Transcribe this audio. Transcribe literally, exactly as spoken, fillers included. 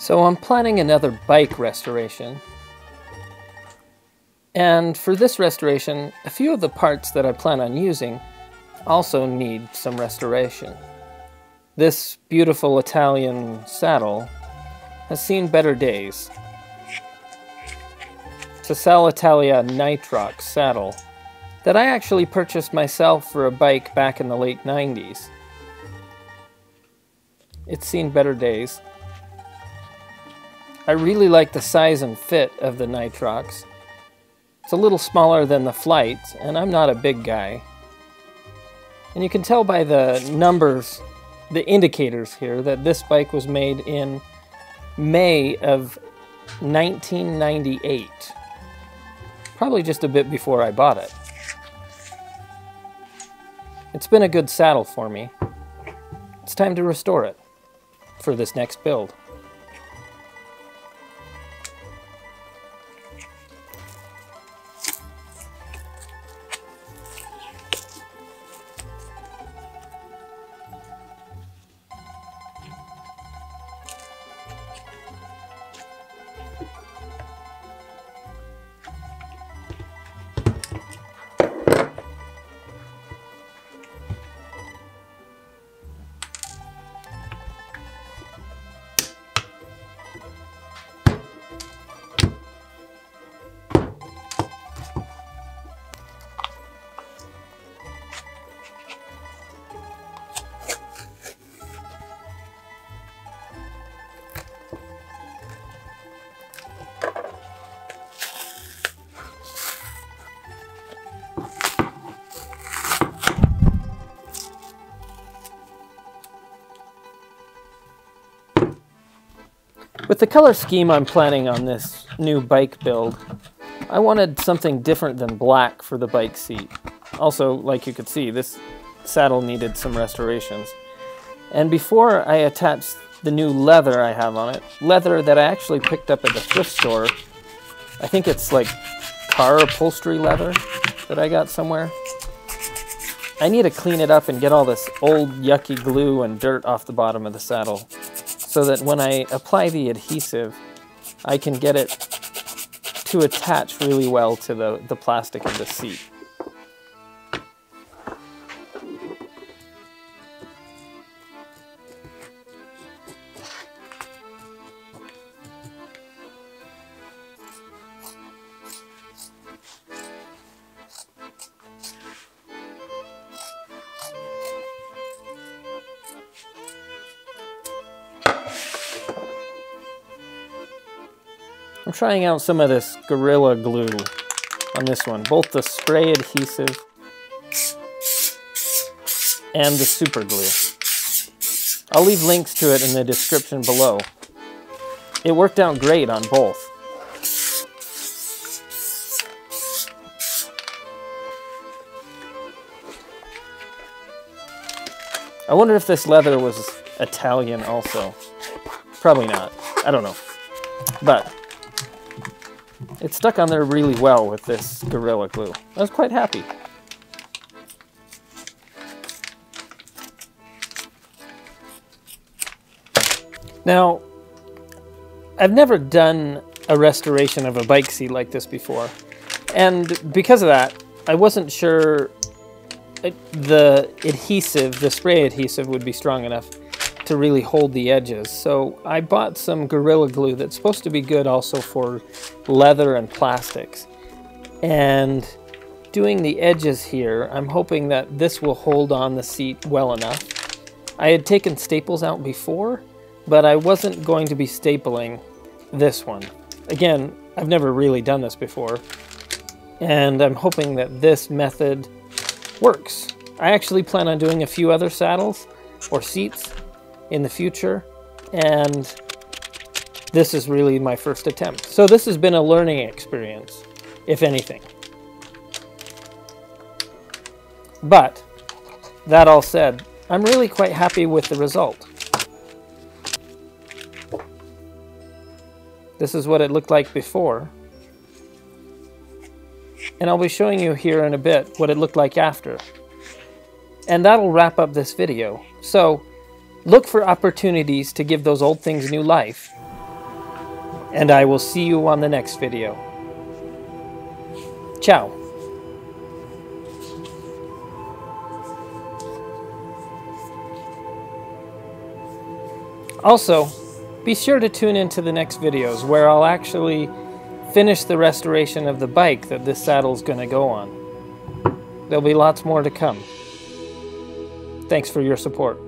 So I'm planning another bike restoration. And for this restoration, a few of the parts that I plan on using also need some restoration. This beautiful Italian saddle has seen better days. It's a Selle Italia Nitrox saddle that I actually purchased myself for a bike back in the late nineties. It's seen better days. I really like the size and fit of the Nitrox. It's a little smaller than the Flight, and I'm not a big guy. And you can tell by the numbers, the indicators here, that this bike was made in May of nineteen ninety-eight. Probably just a bit before I bought it. It's been a good saddle for me. It's time to restore it for this next build. With the color scheme I'm planning on this new bike build, I wanted something different than black for the bike seat. Also, like you could see, this saddle needed some restorations. And before I attached the new leather I have on it, leather that I actually picked up at the thrift store, I think it's like car upholstery leather that I got somewhere. I need to clean it up and get all this old yucky glue and dirt off the bottom of the saddle, so that when I apply the adhesive, I can get it to attach really well to the, the plastic of the seat. I'm trying out some of this Gorilla Glue on this one, both the spray adhesive and the super glue. I'll leave links to it in the description below. It worked out great on both. I wonder if this leather was Italian also. Probably not, I don't know, but it stuck on there really well with this Gorilla Glue. I was quite happy. Now, I've never done a restoration of a bike seat like this before. And because of that, I wasn't sure the adhesive, the spray adhesive, would be strong enough to really hold the edges. So I bought some Gorilla Glue that's supposed to be good also for leather and plastics. And doing the edges here, I'm hoping that this will hold on the seat well enough. I had taken staples out before, but I wasn't going to be stapling this one. Again, I've never really done this before, and I'm hoping that this method works. I actually plan on doing a few other saddles or seats in the future, and this is really my first attempt. So this has been a learning experience, if anything. But that all said, I'm really quite happy with the result. This is what it looked like before, and I'll be showing you here in a bit what it looked like after. And that'll wrap up this video. So look for opportunities to give those old things new life, and I will see you on the next video. Ciao. Also, be sure to tune into the next videos where I'll actually finish the restoration of the bike that this saddle's going to go on. There'll be lots more to come. Thanks for your support.